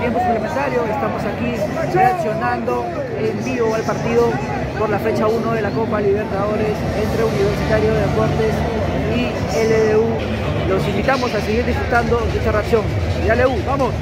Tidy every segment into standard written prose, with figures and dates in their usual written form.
tiempo suplementario. Estamos aquí reaccionando en vivo al partido por la fecha 1 de la Copa Libertadores entre Universitario de Deportes y LDU. Los invitamos a seguir disfrutando de esta reacción. Y LDU, ¡vamos!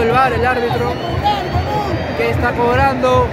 El VAR, el árbitro que está cobrando.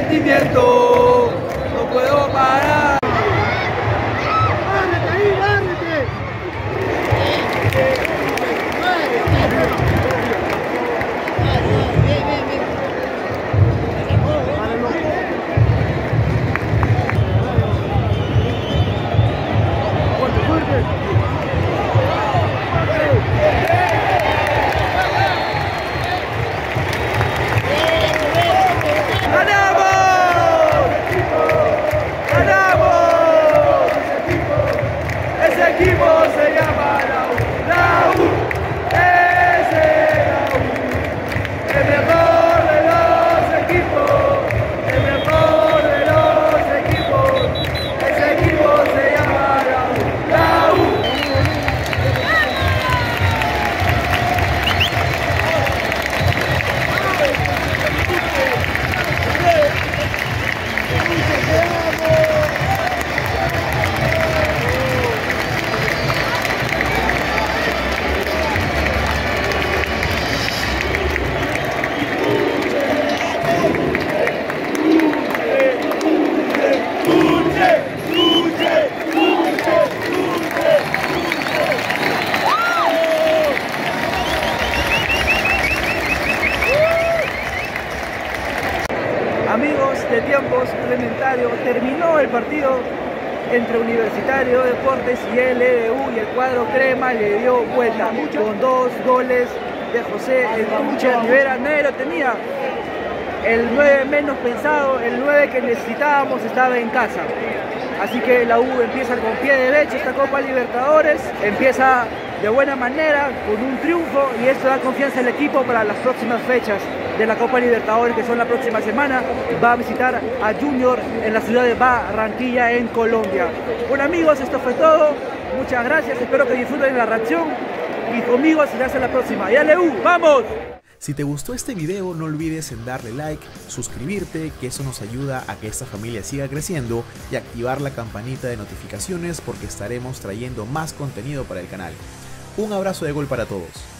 sentimiento, no puedo parar. De tiempos reglamentarios terminó el partido entre Universitario de Deportes y LDU y el cuadro crema le dio vuelta con 2 goles de José Rivera. Nadie lo tenía, el 9 menos pensado, el 9 que necesitábamos estaba en casa, así que la U empieza con pie derecho esta Copa Libertadores, empieza de buena manera con un triunfo y esto da confianza al equipo para las próximas fechas de la Copa Libertadores, que son la próxima semana. Va a visitar a Junior en la ciudad de Barranquilla, en Colombia. Bueno amigos, esto fue todo, muchas gracias, espero que disfruten la reacción y conmigo será hasta la próxima. ¡LDU, vamos! Si te gustó este video no olvides en darle like, suscribirte, que eso nos ayuda a que esta familia siga creciendo, y activar la campanita de notificaciones porque estaremos trayendo más contenido para el canal. Un abrazo de gol para todos.